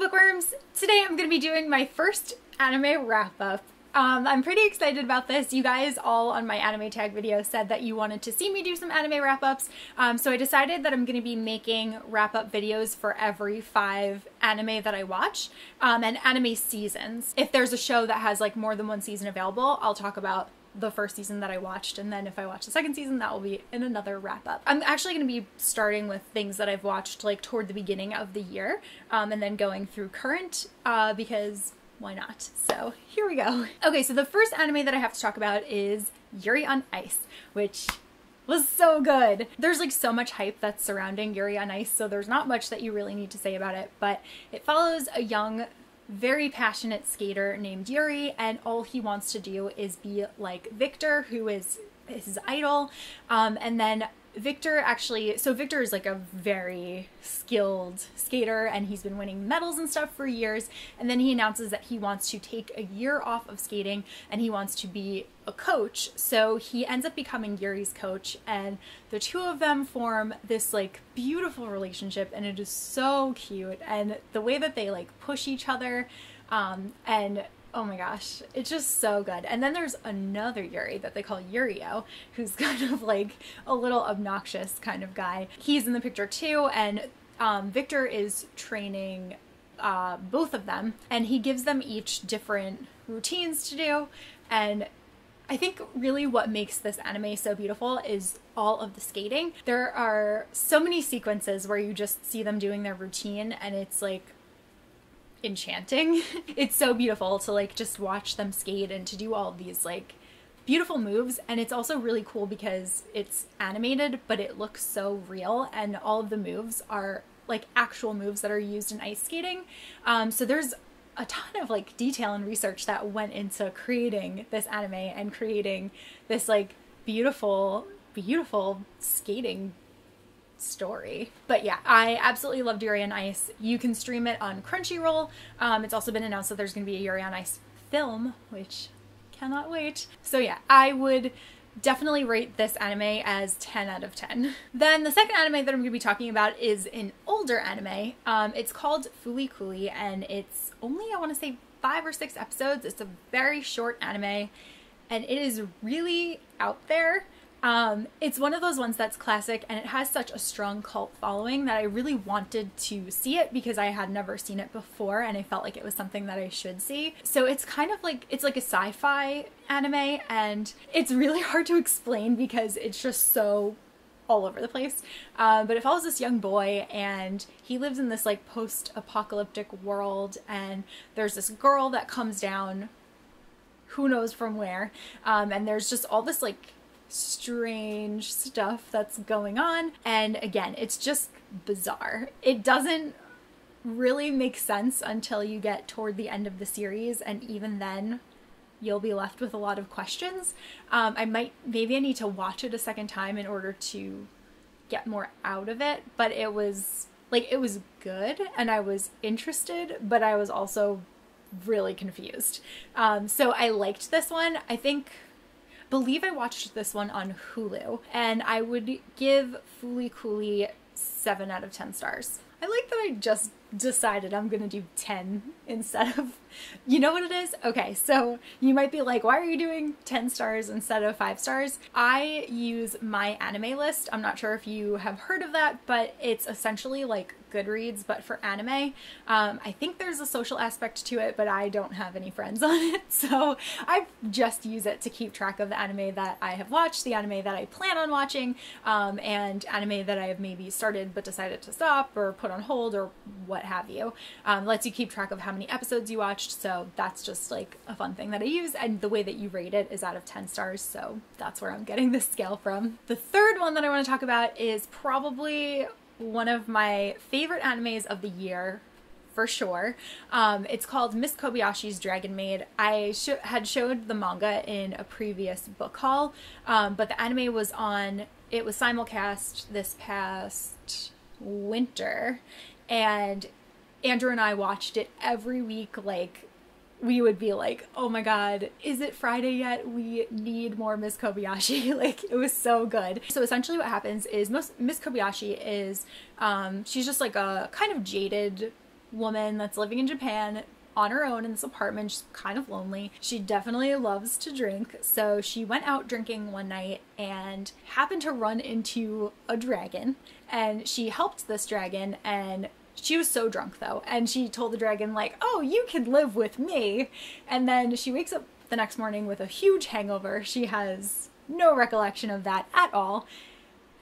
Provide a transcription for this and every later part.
Hello bookworms! Today I'm going to be doing my first anime wrap-up. I'm pretty excited about this. You guys all on my anime tag video said that you wanted to see me do some anime wrap-ups, so I decided that I'm going to be making wrap-up videos for every 5 anime that I watch, and anime seasons. If there's a show that has like more than one season available, I'll talk about the first season that I watched, and then if I watch the second season, that will be in another wrap-up. I'm actually going to be starting with things that I've watched like toward the beginning of the year, and then going through current, because why not? So here we go. Okay, so the first anime that I have to talk about is Yuri on Ice, which was so good. There's like so much hype that's surrounding Yuri on Ice, so there's not much that you really need to say about it, but it follows a young, very passionate skater named Yuri, and all he wants to do is be like Victor, who is his idol, and then Victor actually, so Victor is like a very skilled skater and he's been winning medals and stuff for years, and then he announces that he wants to take a year off of skating and he wants to be a coach, so he ends up becoming Yuri's coach, and the two of them form this like beautiful relationship, and it is so cute, and the way that they like push each other, and oh my gosh, it's just so good. And then there's another Yuri that they call Yurio, who's kind of like a little obnoxious kind of guy. He's in the picture too, and Victor is training both of them, and he gives them each different routines to do, and I think really what makes this anime so beautiful is all of the skating. There are so many sequences where you just see them doing their routine, and it's like enchanting. It's so beautiful to like just watch them skate and to do all these like beautiful moves, and it's also really cool because it's animated but it looks so real, and all of the moves are like actual moves that are used in ice skating, so there's a ton of like detail and research that went into creating this anime and creating this like beautiful skating story. But yeah, I absolutely loved Yuri on Ice. You can stream it on Crunchyroll. It's also been announced that there's going to be a Yuri on Ice film, which cannot wait. So yeah, I would definitely rate this anime as 10 out of 10. Then the second anime that I'm going to be talking about is an older anime. It's called FLCL, and it's only, I want to say, 5 or 6 episodes. It's a very short anime, and it is really out there. It's one of those ones that's classic, and it has such a strong cult following that I really wanted to see it because I had never seen it before, and I felt like it was something that I should see. So it's kind of like, it's like a sci-fi anime, and it's really hard to explain because it's just so all over the place, but it follows this young boy, and he lives in this like post-apocalyptic world, and there's this girl that comes down who knows from where, and there's just all this like strange stuff that's going on, and again, it's just bizarre. It doesn't really make sense until you get toward the end of the series, and even then you'll be left with a lot of questions. I need to watch it a second time in order to get more out of it, but it was like, it was good and I was interested, but I was also really confused. So I liked this one. I believe I watched this one on Hulu, and I would give FLCL 7 out of 10 stars. I like that I just decided I'm gonna do 10 instead of, you know what it is? Okay, so you might be like, why are you doing 10 stars instead of 5 stars? I use MyAnimeList. I'm not sure if you have heard of that, but it's essentially like Goodreads, but for anime. I think there's a social aspect to it, but I don't have any friends on it, so I just use it to keep track of the anime that I have watched, the anime that I plan on watching, and anime that I have maybe started but decided to stop or put on hold or what have you. Lets you keep track of how many episodes you watched, so that's just like a fun thing that I use, and the way that you rate it is out of 10 stars, so that's where I'm getting this scale from. The third one that I want to talk about is probably one of my favorite animes of the year, for sure. It's called Miss Kobayashi's Dragon Maid. I had showed the manga in a previous book haul, but the anime was on, it was simulcast this past winter, and Andrew and I watched it every week. Like, we would be like, oh my god, is it Friday yet? We need more Miss Kobayashi. Like, it was so good. So essentially what happens is Miss Kobayashi is, she's just like a kind of jaded woman that's living in Japan on her own in this apartment. She's kind of lonely. She definitely loves to drink, so she went out drinking one night and happened to run into a dragon, and she helped this dragon, and she was so drunk though, and she told the dragon like, oh, you can live with me. And then she wakes up the next morning with a huge hangover. She has no recollection of that at all.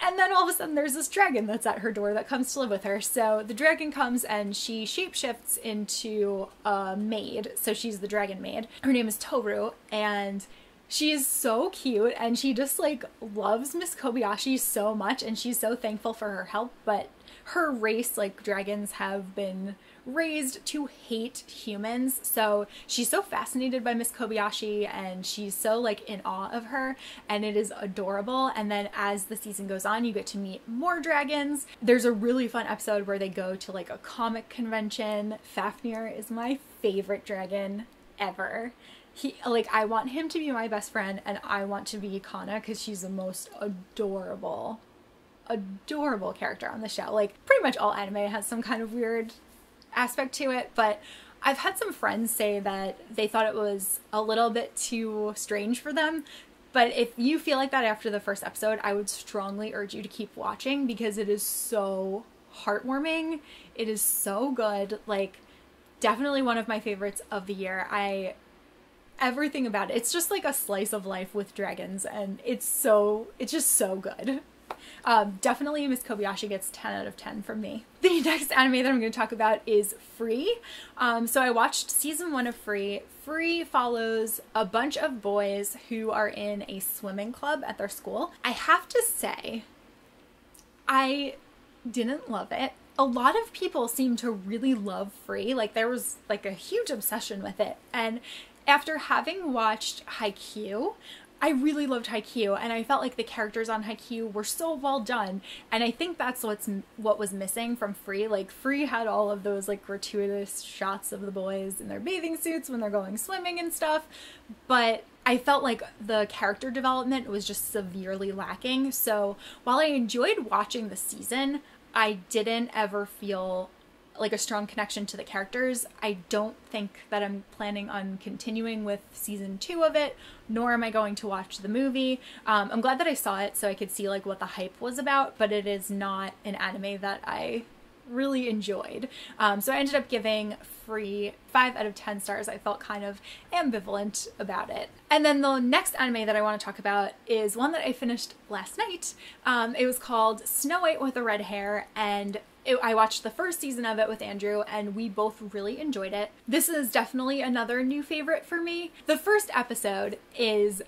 And then all of a sudden there's this dragon that's at her door that comes to live with her. So the dragon comes and she shapeshifts into a maid. So she's the dragon maid. Her name is Toru, and she is so cute, and she just like loves Miss Kobayashi so much, and she's so thankful for her help. But her race, like dragons, have been raised to hate humans, so she's so fascinated by Miss Kobayashi, and she's so like in awe of her, and it is adorable. And then as the season goes on, you get to meet more dragons. There's a really fun episode where they go to like a comic convention. Fafnir is my favorite dragon ever. I want him to be my best friend, and I want to be Kanna because she's the most adorable character on the show. Like pretty much all anime has some kind of weird aspect to it, but I've had some friends say that they thought it was a little bit too strange for them. But if you feel like that after the first episode, I would strongly urge you to keep watching because it is so heartwarming. It is so good. Like definitely one of my favorites of the year. Everything about it. It's just like a slice of life with dragons, and it's just so good. Definitely Miss Kobayashi gets 10 out of 10 from me. The next anime that I'm going to talk about is Free. So I watched season 1 of Free. Free follows a bunch of boys who are in a swimming club at their school. I have to say, I didn't love it. A lot of people seem to really love Free. Like there was like a huge obsession with it, and after having watched Haikyuu, I really loved Haikyuu, and I felt like the characters on Haikyuu were so well done, and I think that's what was missing from Free. Like Free had all of those like gratuitous shots of the boys in their bathing suits when they're going swimming and stuff, but I felt like the character development was just severely lacking. So while I enjoyed watching the season, I didn't ever feel like a strong connection to the characters. I don't think that I'm planning on continuing with season 2 of it, nor am I going to watch the movie. I'm glad that I saw it so I could see like what the hype was about, but it is not an anime that I really enjoyed. So I ended up giving Free 5 out of 10 stars. I felt kind of ambivalent about it. And then the next anime that I want to talk about is one that I finished last night. It was called Snow White with the Red Hair, and I watched the first season of it with Andrew, and we both really enjoyed it. This is definitely another new favorite for me. The first episode is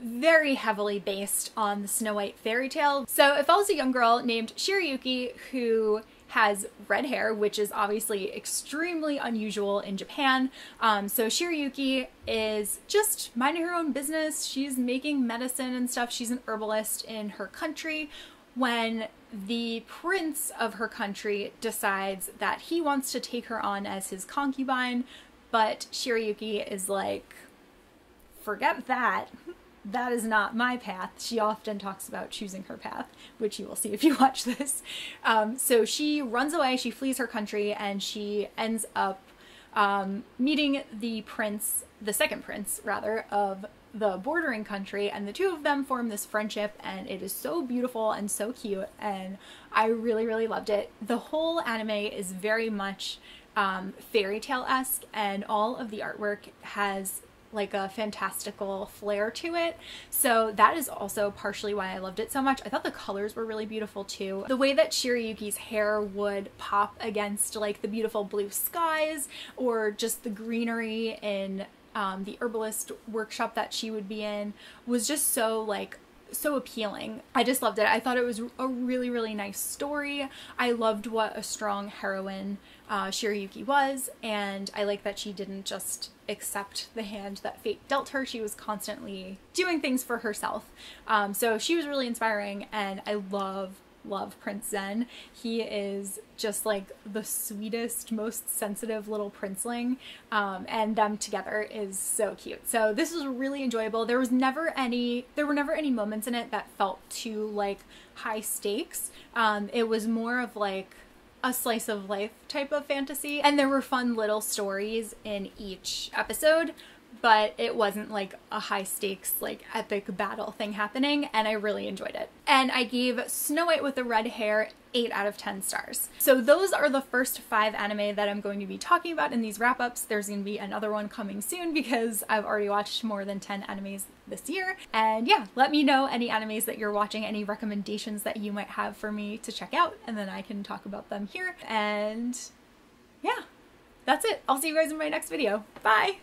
very heavily based on the Snow White fairy tale. So it follows a young girl named Shirayuki who has red hair, which is obviously extremely unusual in Japan. So Shirayuki is just minding her own business. She's making medicine and stuff. She's an herbalist in her country when the prince of her country decides that he wants to take her on as his concubine, but Shirayuki is like, forget that. That is not my path. She often talks about choosing her path, which you will see if you watch this. So she runs away, she flees her country, and she ends up meeting the prince, the second prince rather, of the bordering country, and the two of them form this friendship, and it is so beautiful and so cute, and I really loved it. The whole anime is very much fairy tale-esque, and all of the artwork has like a fantastical flair to it, so that is also partially why I loved it so much. I thought the colors were really beautiful too. The way that Shirayuki's hair would pop against like the beautiful blue skies or just the greenery in the herbalist workshop that she would be in was just so like so appealing. I just loved it. I thought it was a really nice story. I loved what a strong heroine Shirayuki was, and I like that she didn't just accept the hand that fate dealt her. She was constantly doing things for herself. So she was really inspiring, and I love Prince Zen. He is just like the sweetest, most sensitive little princeling, and them together is so cute. So this was really enjoyable. There were never any moments in it that felt too like high stakes. It was more of like a slice of life type of fantasy, and there were fun little stories in each episode, but it wasn't like a high stakes, like epic battle thing happening, and I really enjoyed it. And I gave Snow White with the Red Hair 8 out of 10 stars. So those are the first 5 anime that I'm going to be talking about in these wrap-ups. There's going to be another one coming soon because I've already watched more than 10 animes this year. And yeah, let me know any animes that you're watching, any recommendations that you might have for me to check out, and then I can talk about them here. And yeah, that's it. I'll see you guys in my next video. Bye!